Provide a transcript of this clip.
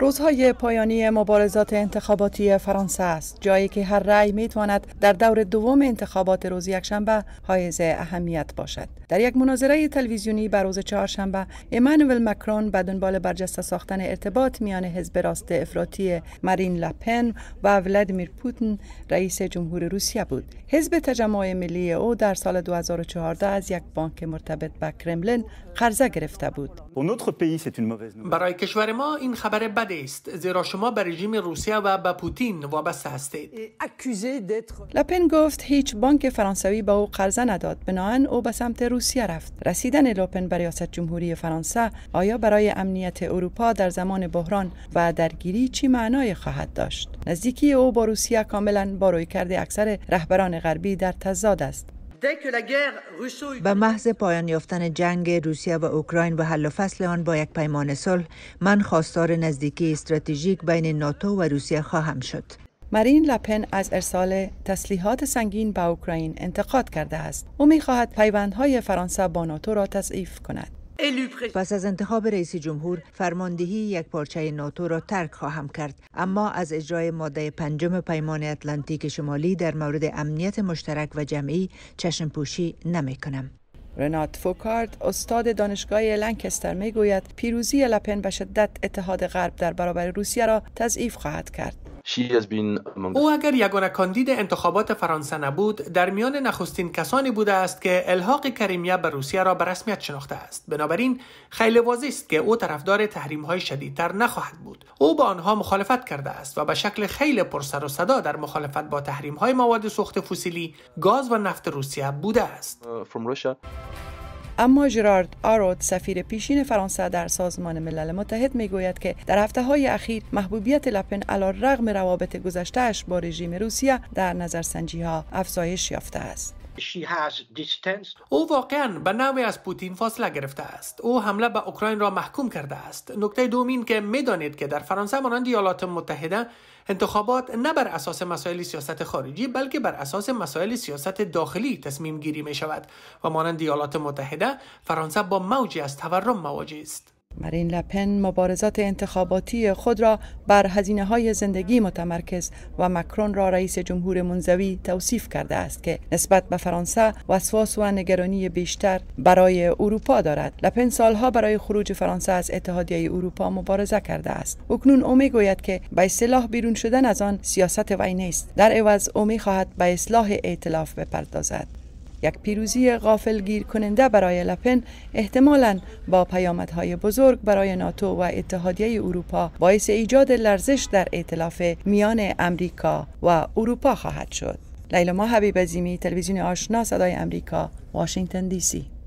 روزهای پایانی مبارزات انتخاباتی فرانسه است، جایی که هر رأی میتواند در دور دوم انتخابات روز یکشنبه حائز اهمیت باشد. در یک مناظره تلویزیونی بر روز چهارشنبه، امانوئل مکرون به دنبال برجسته ساختن ارتباط میان حزب راست افراطی مارین لپن و ولادیمیر پوتین، رئیس جمهور روسیه بود. حزب تجمع ملی او در سال 2014 از یک بانک مرتبط به کرملین قرضه گرفته بود. برای کشور ما این خبر بد است، زیرا شما به رژیم روسیه و به پوتین وابسته هستید. لپن گفت هیچ بانک فرانسوی به او قرضه نداد، بناهن او به سمت روسیه رفت. رسیدن لپن به ریاست جمهوری فرانسه آیا برای امنیت اروپا در زمان بحران و درگیری چی معنای خواهد داشت؟ نزدیکی او با روسیه کاملا با رویکرد اکثر رهبران غربی در تضاد است. به محض پایان یافتن جنگ روسیه و اوکراین و حل و فصل آن با یک پیمان صلح، من خواستار نزدیکی استراتژیک بین ناتو و روسیه خواهم شد. مارین لپن از ارسال تسلیحات سنگین به اوکراین انتقاد کرده است. او می‌خواهد پیوندهای فرانسه با ناتو را تضعیف کند. پس از انتخاب رئیس جمهور، فرماندهی یک پارچه ناتو را ترک خواهم کرد، اما از اجرای ماده 5 پیمان اتلانتیک شمالی در مورد امنیت مشترک و جمعی چشم پوشی نمی کنم. رنارد فوکارد، استاد دانشگاه لنکستر، می گوید پیروزی لپن به شدت اتحاد غرب در برابر روسیه را تضعیف خواهد کرد. او اگر یگانه کاندید انتخابات فرانسه نبود، در میان نخستین کسانی بوده است که الحاق کریمیا به روسیه را به رسمیت شناخته است. بنابراین خیلی واضح است که او طرفدار تحریم‌های شدیدتر نخواهد بود. او با آنها مخالفت کرده است و به شکل خیلی پرسر و صدا در مخالفت با تحریم‌های مواد سوخت فسیلی، گاز و نفت روسیه بوده است. اما ژرارد آرود، سفیر پیشین فرانسه در سازمان ملل متحد، میگوید که در هفته‌های اخیر محبوبیت لپن علی‌رغم روابط گذشته‌اش با رژیم روسیه در نظرسنجی‌ها افزایش یافته است. او واقعاً به نوعی از پوتین فاصله گرفته است. او حمله به اوکراین را محکوم کرده است. نکته دومین که می‌دانید که در فرانسه مانند ایالات متحده انتخابات نه بر اساس مسائل سیاست خارجی، بلکه بر اساس مسائل سیاست داخلی تصمیم گیری می شود و مانند ایالات متحده فرانسه با موجی از تورم مواجه است. مارین لپن مبارزات انتخاباتی خود را بر هزینه‌های زندگی متمرکز و مکرون را رئیس جمهور منزوی توصیف کرده است که نسبت به فرانسه وسواس و نگرانی بیشتر برای اروپا دارد. لپن سالها برای خروج فرانسه از اتحادیه اروپا مبارزه کرده است. اکنون او می‌گوید که به اصطلاح بیرون شدن از آن سیاست وی نیست. در عوض او می‌خواهد به اصلاح ائتلاف بپردازد. یک پیروزی غافلگیر کننده برای لپن احتمالاً با پیامدهای بزرگ برای ناتو و اتحادیه اروپا باعث ایجاد لرزش در ائتلاف میان امریکا و اروپا خواهد شد. لیلا ما حبیب عظیمی، تلویزیون آشنا، صدای امریکا، واشنگتن دی سی.